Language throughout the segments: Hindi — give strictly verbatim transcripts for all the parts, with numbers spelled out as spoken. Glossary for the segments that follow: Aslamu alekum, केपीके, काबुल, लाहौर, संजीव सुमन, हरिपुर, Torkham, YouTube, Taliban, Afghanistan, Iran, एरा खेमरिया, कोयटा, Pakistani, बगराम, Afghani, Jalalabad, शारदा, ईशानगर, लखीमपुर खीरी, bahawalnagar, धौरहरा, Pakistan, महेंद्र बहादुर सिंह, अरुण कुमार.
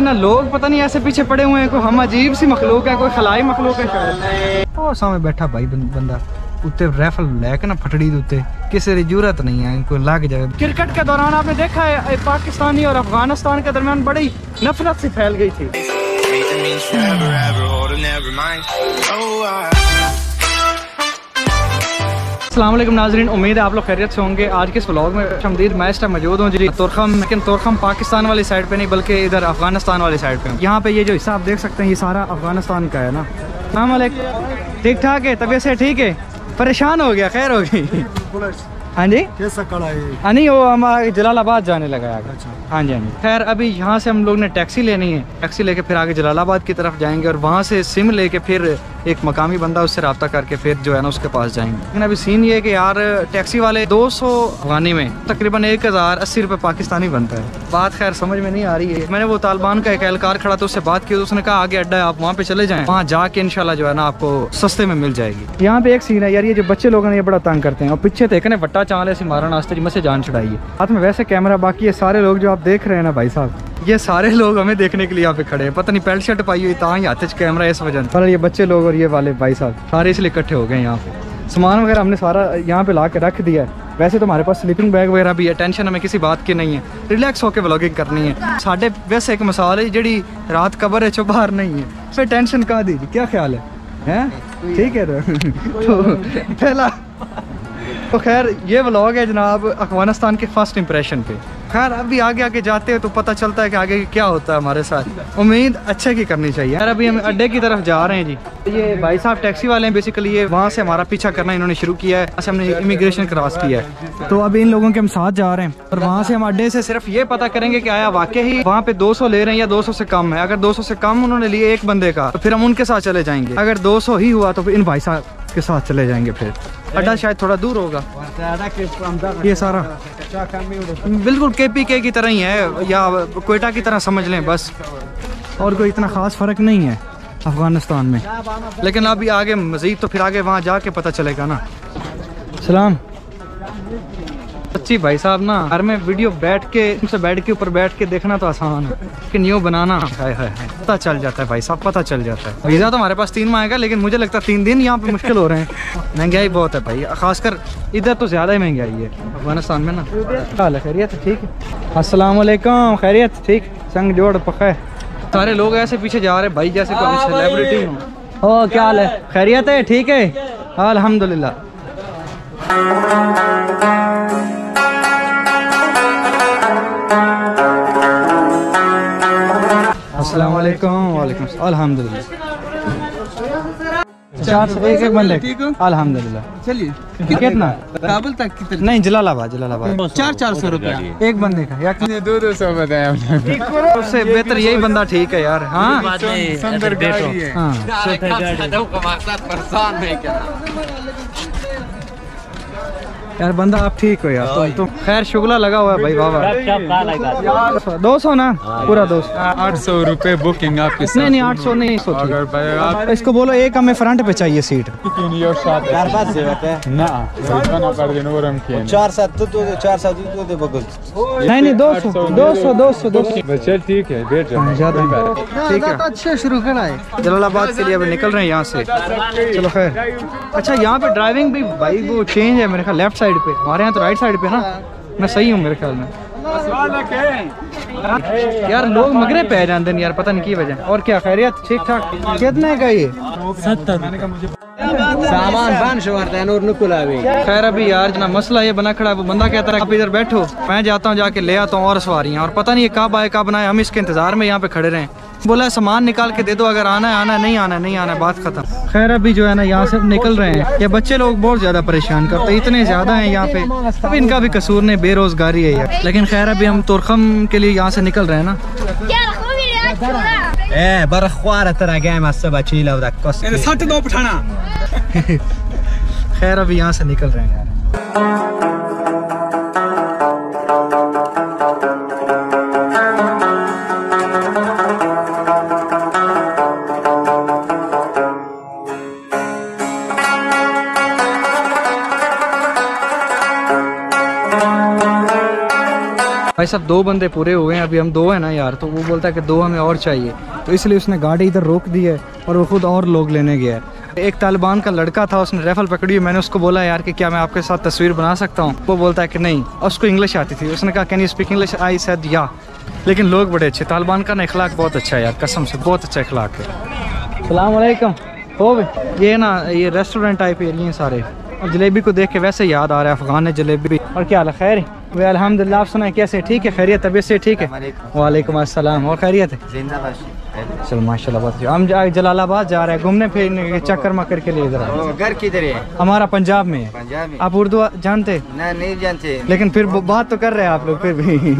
जी ना लोग पता नहीं ऐसे पीछे पड़े हुए हैं, कोई हम अजीब सी मखलूक है, कोई खलाई मखलूक है शायद। तो सामने बैठा भाई बंदा उत्ते रैफल लैके ना फटड़ी उत्ते, किसी की जरूरत नहीं है इनको लग जाए। क्रिकेट के दौरान आपने देखा है पाकिस्तानी और अफगानिस्तान के दरमियान बड़ी नफरत सी फैल गई थी। अस्सलाम वालेकुम नाजरीन, उम्मीद है आप लोग खैरियत से होंगे। आज के इस व्लॉग में शमदीद मैं इस टाइम मौजूद हूँ जी तोरखम, लेकिन तोरखम पाकिस्तान वाली साइड पे नहीं बल्कि इधर अफगानिस्तान वाली साइड पे। यहाँ पे ये जो हिस्सा आप देख सकते हैं ये सारा अफगानिस्तान का है ना। अस्सलाम वालेकुम, ठीक ठाक है, तबीयत से ठीक है? परेशान हो गया? खैर हो गई। हाँ जी हाँ नहीं, वो हमारा जलालाबाद जाने लगा है। अच्छा। हाँ जी हाँ जी। खैर अभी यहाँ से हम लोग ने टैक्सी लेनी है, टैक्सी लेके फिर आगे जलालाबाद की तरफ जाएंगे और वहाँ से सिम लेके फिर एक मकामी बंदा उससे रब्ता करके फिर जो है ना उसके पास जाएंगे। लेकिन अभी सीन ये है कि यार टैक्सी वाले दो सौ अफगानी में तकरीबन एक हज़ार अस्सी रुपये पाकिस्तानी बनता है। बात खैर समझ में नहीं आ रही है। मैंने वो तालिबान का एक एहलकार खड़ा था, उससे बात की, उसने कहा आगे अड्डा है आप वहाँ पे चले जाएँ, वहाँ जाके इंशाल्लाह जो है ना आपको सस्ते में मिल जाएगी। यहाँ पे एक सीन है यार, ये जो बच्चे लोग हैं ये बड़ा तंग करते हैं और पीछे देखे ना वट्टा चाले से मारा नास्ते जी मसे जान छुड़ाइए हाथ में वैसे कैमरा। बाकी ये सारे लोग जो आप देख रहे हैं ना भाई साहब, ये सारे लोग हमें देखने के लिए यहाँ पे खड़े हैं। पता नहीं पेल्ट शर्ट पाई हुई ताँ ही हाथ से कैमरा इस वजह पर। ये बच्चे लोग और ये वाले भाई साहब सारे इसलिए इकट्ठे हो गए। यहाँ पे सामान वगैरह हमने सारा यहाँ पे ला के रख दिया है। वैसे तो हमारे पास स्लीपिंग बैग वगैरह भी है, टेंशन हमें किसी बात की नहीं है, रिलैक्स होकर व्लॉगिंग करनी है। साढ़े वैसे एक मिसाल है जी रात कबर है चो बाहर नहीं है, फिर टेंशन कहाँ दीजिए। क्या ख्याल है? हैं ठीक है तो पहला तो खैर ये व्लॉग है जनाब अफगानिस्तान के फर्स्ट इंप्रेशन पे। खैर अभी आगे आगे जाते हैं तो पता चलता है कि आगे क्या होता है हमारे साथ। उम्मीद अच्छे की करनी चाहिए। यार अभी हम अड्डे की तरफ जा रहे हैं जी। ये भाई साहब टैक्सी वाले हैं बेसिकली, ये वहाँ से हमारा पीछा करना इन्होंने शुरू किया है। अच्छा हमने इमिग्रेशन क्रॉस किया है तो अभी इन लोगों के हम साथ जा रहे हैं और वहाँ से हम अड्डे से सिर्फ ये पता करेंगे कि आया वाकई ही वहाँ पे दो सौ ले रहे हैं या दो सौ से कम है। अगर दो सौ से कम उन्होंने लिए एक बंदे का तो फिर हम उनके साथ चले जाएंगे, अगर दो सौ ही हुआ तो इन भाई साहब के साथ चले जाएंगे। फिर अड्डा शायद थोड़ा दूर होगा। ये सारा बिल्कुल केपीके की तरह ही है या कोयटा की तरह समझ लें बस, और कोई इतना ख़ास फ़र्क नहीं है अफगानिस्तान में। लेकिन अभी आगे मज़ीद तो फिर आगे वहाँ जाके पता चलेगा ना। सलाम सच्ची भाई साहब ना, घर में वीडियो बैठ के उनसे बैठ के ऊपर बैठ के देखना तो आसान है लेकिन न्यू बनाना है, है, है। पता चल जाता है भाई साहब, पता चल जाता है। वीज़ा तो हमारे पास तीन माह आएगा लेकिन मुझे लगता है तीन दिन यहाँ पे मुश्किल हो रहे हैं। महंगाई बहुत है भाई, खासकर इधर तो ज़्यादा ही महंगाई है अफगानिस्तान में ना। हाल है खैरियत? ठीक है। अस्सलाम वालेकुम, खैरियत? ठीक, संग जोड़ पका। सारे लोग ऐसे पीछे जा रहे हैं भाई जैसे कोई सेलिब्रिटी हो। ओ क्या हाल है? खैरियत है? ठीक है अल्हम्दुलिल्लाह। अस्सलाम वालेकुम। वालेकुम अल्हम्दुलिल्लाह। चार सौ एक एक बंदे अल्हम्दुलिल्लाह। चलिए कितना काबुल तक कितना? नहीं जलालाबाद, जलालाबाद चार चार सौ रुपया एक बंदे का। यार दो दो सौ बताया, उससे बेहतर यही बंदा ठीक है यार। हाँ सुंदर गाड़ी है। हाँ यार बंदा आप ठीक हो यार, तुम तो खैर शुगला लगा हुआ है भाई बाबा। दो सौ ना पूरा दो सौ आठ सौ रुपए बुकिंग आपके साथ। नहीं नहीं आठ सौ नहीं सौ। इसको बोलो एक हमें फ्रंट पे चाहिए सीट। चार सात तो चार सात नहीं नहीं दो सौ दो सौ दो सौ दो सौ ठीक है ठीक है। अच्छे शुरू करना है जलालाबाद के लिए, अब निकल रहे हैं यहाँ से। चलो खैर अच्छा, यहाँ पे ड्राइविंग भी भाई वो चेंज है मेरे ख्याल, लेफ्ट साइड साइड पे हमारे यहाँ तो राइट साइड पे ना। मैं सही हूँ मेरे ख्याल में यार? लोग मगरे पे जाते हैं यार पता नहीं की वजह। और क्या खैरियत? ठीक ठाक। कितने का ये? सामान खैर अभी यार जना मसला ये बना खड़ा, वो बंदा कहता है आप इधर बैठो मैं जाता हूँ जाके ले आता हूँ और सवारियाँ, और पता नहीं कब आए कब ना आए। हम इसके इंतजार में यहाँ पे खड़े रहे। बोला सामान निकाल के दे दो, अगर आना है आना है, नहीं आना है नहीं आना है, बात खत्म। खैर अभी जो है ना यहाँ से निकल रहे हैं। ये बच्चे लोग बहुत ज्यादा परेशान करते हैं, इतने ज्यादा हैं यहाँ पे, अब इनका भी कसूर नहीं, बेरोजगारी है यार। लेकिन खैर अभी हम तोरखम के लिए यहाँ से निकल रहे हैं ना। खैर अभी यहाँ से निकल रहे हैं। भाई सब दो बंदे पूरे हुए हैं, अभी हम दो हैं ना यार, तो वो बोलता है कि दो हमें और चाहिए, तो इसलिए उसने गाड़ी इधर रोक दी है और वो खुद और लोग लेने गया है। एक तालिबान का लड़का था, उसने राइफल पकड़ी, मैंने उसको बोला यार कि क्या मैं आपके साथ तस्वीर बना सकता हूँ, वो बोलता है कि नहीं, उसको इंग्लिश आती थी, उसने कहा can you speak English, I said yeah. लेकिन लोग बड़े अच्छे, तालिबान का ना इखलाक बहुत अच्छा है यार, कसम से बहुत अच्छा इखलाक है। सलाम अलैकुम। हो ये ना ये रेस्टोरेंट टाइप एरिए हैं सारे, और जलेबी को देख के वैसे याद आ रहा है अफगान जलेबी। और क्या हाल है, खैर? वे अल्हम्दुलिल्लाह, आप सुनाए कैसे? ठीक है, खैरियत, तबीयत से ठीक है? वालेकुम अस्सलाम, और खैरियत है? चलो माशाल्लाह, बहुत। हम जलालाबाद जा रहे हैं घूमने फिरने के चक्कर मकर के लिए। इधर घर किधर है हमारा? पंजाब में है। आप उर्दू जानते? ना, नहीं जानते, लेकिन फिर बात तो कर रहे हैं आप लोग फिर भी।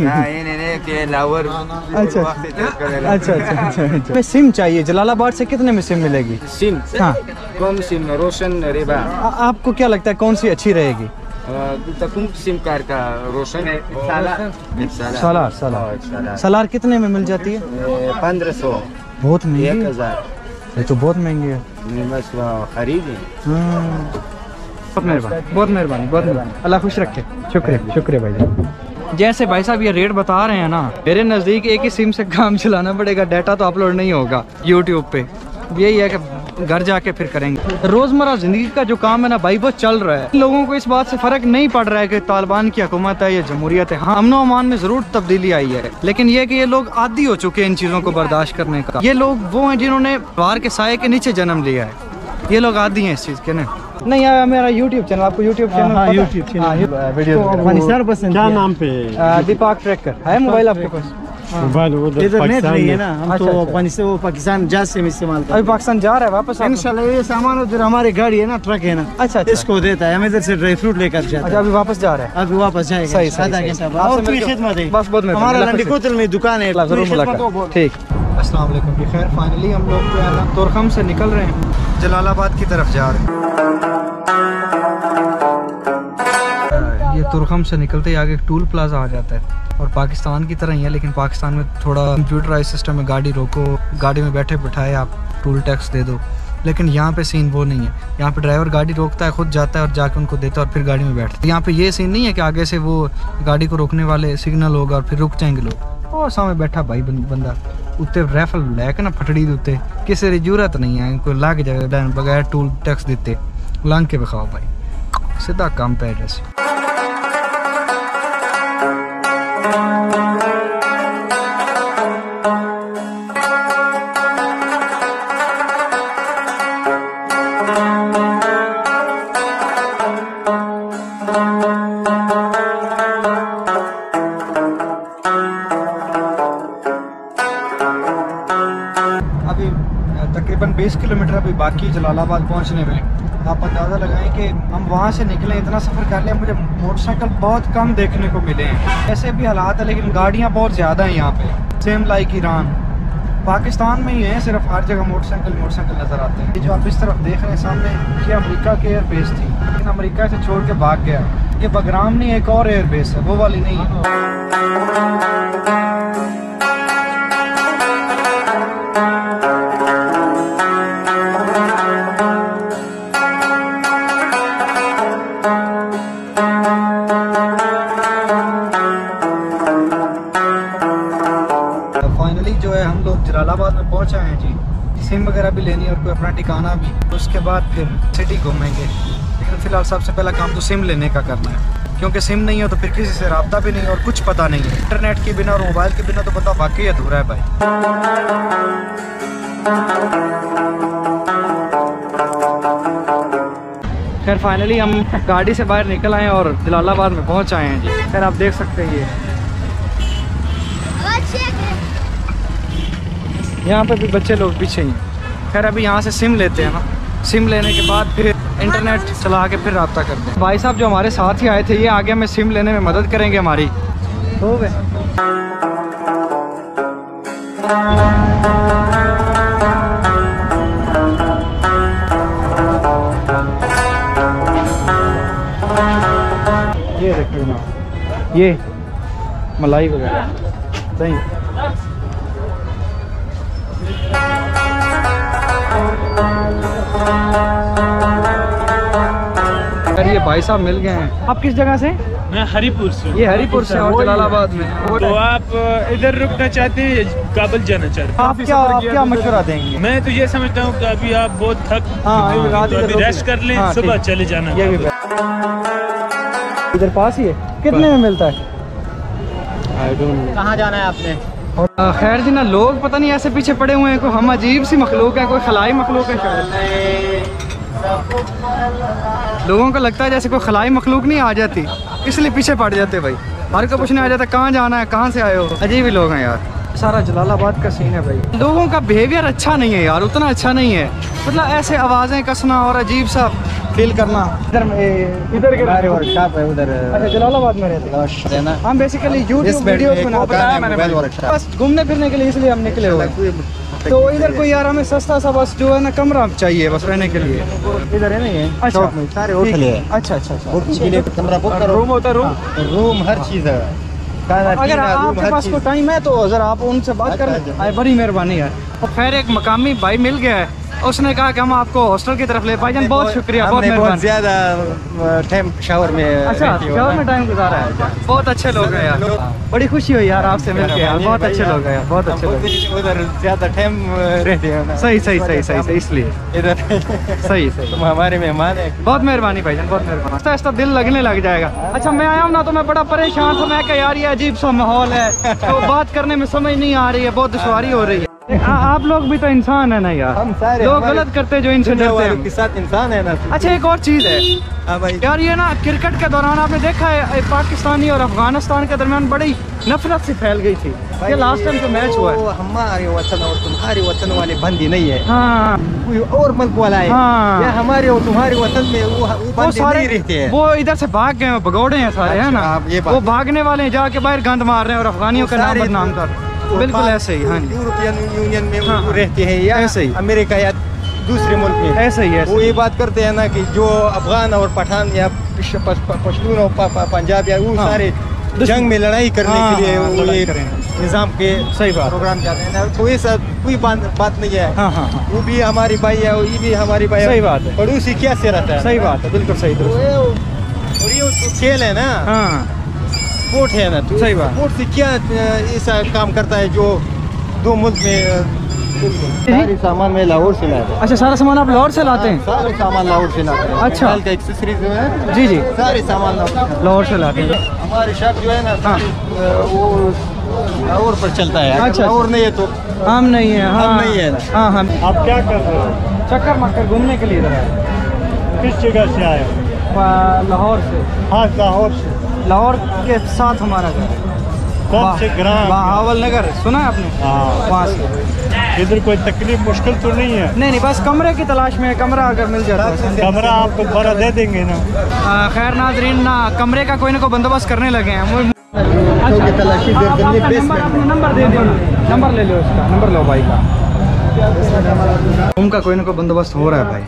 अच्छा अच्छा अच्छा अच्छा। सिम चाहिए, जलालाबाद से कितने में सिम मिलेगी? सिम हाँ, कौन सिम? रोशन रेबा। आपको क्या लगता है कौन सी अच्छी रहेगी? सिम कार्ड का रोशन सालार। सालार सालार कितने में मिल जाती है? पंद्रह सौ। बहुत महंगी, एक हज़ार। ये तो बहुत महंगी है। बहुत मेहरबानी, बहुत मेहरबानी, बहुत मेहरबानी, अल्लाह खुश रखे। शुक्रिया शुक्रिया भाई जान। जैसे भाई साहब ये रेट बता रहे हैं ना, मेरे नज़दीक एक ही सिम से काम चलाना पड़ेगा, डाटा तो अपलोड नहीं होगा यूट्यूब पे। यही है कि घर जाके फिर करेंगे। रोजमर्रा जिंदगी का जो काम है ना भाई, वो चल रहा है। लोगों को इस बात से फर्क नहीं पड़ रहा है कि तालिबान की हुकूमत है या जमहूरियत है। हाँ, अमनो अमान में जरूर तब्दीली आई है, लेकिन ये कि ये लोग आदी हो चुके हैं इन चीज़ों को बर्दाश्त करने का। ये लोग वो हैं जिन्होंने बाहर के साये के नीचे जन्म लिया है, ये लोग आदी हैं इस चीज़ के। ना नहीं यार, मेरा YouTube चैनल, आपको YouTube चैनल? हाँ, YouTube चैनल वीडियो अफगानिस्तान पसंद, क्या नाम पे? दीपक ट्रैकर है। मोबाइल आपके पास? मोबाइल वो नेट नहीं है ना, हम तो अफगानिस्तान वो पाकिस्तान जा से इस्तेमाल करते हैं। अभी पाकिस्तान जा रहा है वापस इंशाल्लाह। ये सामान उधर हमारी गाड़ी है ना, ट्रक है ना, अच्छा इसको देता है, हम इधर से ड्राई फ्रूट लेकर जाते हैं। अभी वापस जा रहा है? अभी वापस जाएगा, आधा घंटा और पूरी खिदमत है बस। बहुत मेहरबानी, हमारा लंडी कोतल में दुकान है, जरूर मुलाकात। ठीक, अस्सलाम वालेकुम। जी खैर, फाइनली हम लोग जो है ना तोरखम से निकल रहे हैं, जलालाबाद की तरफ जा रहे हैं। ये तोरखम से निकलते ही आगे टूल प्लाजा आ जाता है, और पाकिस्तान की तरह ही है, लेकिन पाकिस्तान में थोड़ा कंप्यूटराइज सिस्टम है, गाड़ी रोको, गाड़ी में बैठे बैठाए आप टूल टैक्स दे दो। लेकिन यहाँ पे सीन वो नहीं है, यहाँ पे ड्राइवर गाड़ी रोकता है, खुद जाता है और जाके उनको देता है और फिर गाड़ी में बैठता है। यहाँ पे ये सीन नहीं है कि आगे से वो गाड़ी को रोकने वाले सिग्नल होगा और फिर रुक जाएंगे लोग। और सामने बैठा भाई बंदा उत्ते राइफल लैके ना फटड़ी दे उत्ते, किसी की जरूरत नहीं है कोई लग जाए बगैर टूल टैक्स देते। लंघ के विखाओ भाई, सीधा काम पे एड्रेस। तकरीबन बीस किलोमीटर अभी बाकी जलालाबाद पहुंचने में। आप अंदाज़ा लगाएं कि हम वहां से निकले, इतना सफ़र कर लिया, मुझे मोटरसाइकिल बहुत कम देखने को मिले हैं। ऐसे भी हालात है, लेकिन गाड़ियां बहुत ज़्यादा हैं यहाँ पे। सेम लाइक ईरान, पाकिस्तान में ही है, सिर्फ हर जगह मोटरसाइकिल मोटरसाइकिल नज़र आते हैं। जो आप इस तरफ देख रहे हैं सामने, ये अमरीका के एयरबेस थी, लेकिन अमरीका से छोड़ के भाग गया। ये बगराम नहीं, एक और एयरबेस है, वो वाली नहीं है। जलालाबाद में पहुंचा है जी, सिम वगैरह भी लेनी है और कोई अपना ठिकाना भी, तो उसके बाद फिर सिटी घूमेंगे। लेकिन फ़िलहाल सबसे पहला काम तो सिम लेने का करना है, क्योंकि सिम नहीं हो तो फिर किसी से रब्ता भी नहीं और कुछ पता नहीं है। इंटरनेट के बिना और मोबाइल के बिना तो पता वाकई अधूरा है भाई। खैर फाइनली हम गाड़ी से बाहर निकल आए और जलालाबाद में पहुँच आए हैं जी। खैर आप देख सकते हैं ये यहाँ पे भी बच्चे लोग पीछे ही हैं। खैर अभी यहाँ से सिम लेते हैं ना, सिम लेने के बाद फिर इंटरनेट चला के फिर रब्ता करते हैं। भाई साहब जो हमारे साथ ही आए थे, ये आगे हमें सिम लेने में मदद करेंगे हमारी। हो गए ये देखो ना, ये मलाई वगैरह सही। भाई साहब मिल गए हैं। आप किस जगह से? मैं हरिपुर से। ये हरिपुर से और जलालाबाद में। तो आप इधर रुकना चाहते हैं या काबुल जाना चाहते हैं? आप क्या आप क्या मशवरा देंगे? मैं तो ये समझता हूँ कि अभी आप बहुत थक तो अभी रेस्ट कर लें, सुबह चले जाना। इधर पास ही है, कितने में मिलता है? कहाँ जाना है आपने? खैर जी ना, लोग पता नहीं ऐसे पीछे पड़े हुए हैं, कोई हम अजीब सी मखलूक है, कोई खलाई मखलूक है शायद। लोगों को लगता है जैसे कोई खलाई मखलूक नहीं आ जाती, इसलिए पीछे पड़ जाते भाई। हर को पूछने आ जाता कहाँ जाना है, कहाँ से आए हो। अजीब ही लोग हैं यार। सारा जलालाबाद का सीन है भाई। लोगों का बिहेवियर अच्छा नहीं है यार, उतना अच्छा नहीं है। मतलब ऐसे आवाज़ें कसना और अजीब सा फील करना। इधर इधर के वर्कशॉप है उधर। अच्छा, जलालाबाद में रहते हैं ना हम। बेसिकली यूट्यूब वीडियोस में बताया मैंने, बस घूमने फिरने के लिए इसलिए हम निकले हुए। तो इधर कोई यार हमें सस्ता सा बस जो है ना कमरा चाहिए बस रहने के लिए। इधर है नहीं अच्छा सारे होटल है। अच्छा अच्छा अच्छा, कमरा बुक करो, रूम होता है, रूम रूम हर चीज़ है। अगर आपके पास को टाइम है तो जरा आप उनसे बात कर लें, बड़ी मेहरबानी है। खैर एक मकामी भाई मिल गया है, उसने कहा कि हम आपको हॉस्टल की तरफ ले। भाईजान बहुत शुक्रिया, बहुत बहुत ज्यादा टाइम शावर में अच्छा शावर में टाइम गुजारा है। बहुत अच्छे लोग हैं यार, बड़ी खुशी हुई यार आपसे मिलकर यार। बहुत अच्छे लोग हैं यार, बहुत अच्छे लोग। उधर ज्यादा टाइम रहते हैं। सही सही सही सही सही, इसलिए इधर सही सही। तुम हमारे मेहमान है, बहुत मेहरबानी भाईजान, बहुत मेहरबानी। आस्ता आस्ता दिल लगने लग जाएगा। अच्छा मैं आया हूँ ना तो मैं बड़ा परेशान था। मैं कहा यार ये अजीब सा माहौल है, तो बात करने में समझ नहीं आ रही है, बहुत दुश्वारी हो रही है। आ, आप लोग भी तो इंसान है ना यार। हम सारे लोग गलत करते हैं जो इनसे डरते हैं, के साथ इंसान है ना। अच्छा एक और चीज़ है यार, ये ना क्रिकेट के दौरान आपने देखा है पाकिस्तानी और अफगानिस्तान के दरमियान बड़ी नफरत से फैल गई थी। ये लास्ट टाइम जो मैच हुआ है, हमारे वतन और तुम्हारे वतन वाले बंदी नहीं है। हाँ। कोई और मुल्क वाला है। हाँ। या हमारे और तुम्हारे वतन में वो, वो, वो सारे रहते हैं। वो इधर से भाग गए, भगोड़े हैं सारे है ना। वो भागने वाले हैं, जाके बाहर गंद मार रहे हैं और अफगानियों का नाम बदनाम कर। बिल्कुल ऐसे ही। हाँ यूरोपियन यूनियन में हाँ, रहते हैं या ऐसे ही अमेरिका या दूसरे मुल्क में ऐसे ही है। वो ये बात करते हैं ना कि जो अफगान और पठान या पश्तून और पा, पा, पंजाब या वो हाँ, सारे जंग में लड़ाई करने हाँ, के लिए हाँ, वो ये निज़ाम के सही बात प्रोग्राम जाते हैं ना। कोई सब कोई बात नहीं है। हाँ, हाँ, हाँ, वो भी हमारी भाई है, वो भी हमारी भाई। सही बात है, पड़ोसी क्या से रहता है। सही बात है, बिल्कुल सही। और ये खेल है ना, वोट है ना। तो सही बात, वोट से क्या ऐसा काम करता है जो दो मुल्क में। सारे सामान मैं लाहौर से लाता हूँ। अच्छा सारा सामान आप लाहौर से लाते हैं? सारे सामान लाहौर से लाते हैं। अच्छा का एक्सेसरीज जो है। जी जी, सारे सामान लाहौर से लाते हैं। हमारे शॉप जो है ना हाँ। वो लाहौर पर चलता है। अच्छा लाहौर नहीं है तो आम नहीं है। हाँ नहीं है ना। हाँ हाँ। आप क्या कर रहे हो? चक्कर मक्कर घूमने के लिए। किस जगह से आए हो? लाहौर से। हाँ लाहौर से। लाहौर के साथ हमारा घर बहावलनगर, सुना है आपने? वहाँ से। इधर कोई तकलीफ मुश्किल तो नहीं है? नहीं नहीं, बस कमरे की तलाश में है। कमरा अगर मिल जाता है, कमरा आपको बड़ा दे देंगे ना। खैर नाजरीन ना, कमरे का कोई ना कोई बंदोबस्त करने लगे हैं। नंबर दे देना, नंबर ले लो उसका, नंबर लो भाई का। रूम का कोई ना कोई बंदोबस्त हो रहा है भाई,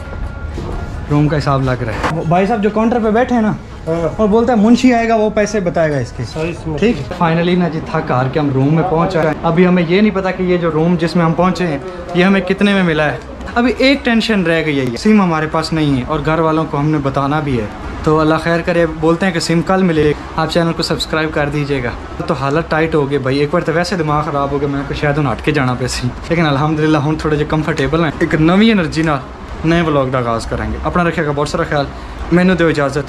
रूम का हिसाब लग रहा है। भाई साहब जो काउंटर पे बैठे हैं ना, और बोलता है मुंशी आएगा वो पैसे बताएगा इसके। ठीक है। फाइनली ना जी थक हार के हम रूम में पहुंच रहे हैं। अभी हमें ये नहीं पता कि ये जो रूम जिसमें हम पहुंचे हैं ये हमें कितने में मिला है। अभी एक टेंशन रह गई है, सिम हमारे पास नहीं है और घर वालों को हमने बताना भी है। तो अल्लाह खैर करे, बोलते हैं कि सिम कल मिलेगी। आप चैनल को सब्सक्राइब कर दीजिएगा। तो हालत टाइट हो गई भाई, एक बार तो वैसे दिमाग ख़राब हो गया। मैं को शायद हूँ हट के जाना पैसे, लेकिन अल्हम्दुलिल्लाह हूँ थोड़े जो कंफर्टेबल हैं। एक नवी एनर्जी नए ब्लॉग का आगाज़ करेंगे। अपना रखेगा बहुत सारा ख्याल। मैनू दो इजाज़त,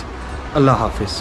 अल्लाह हाफिज़।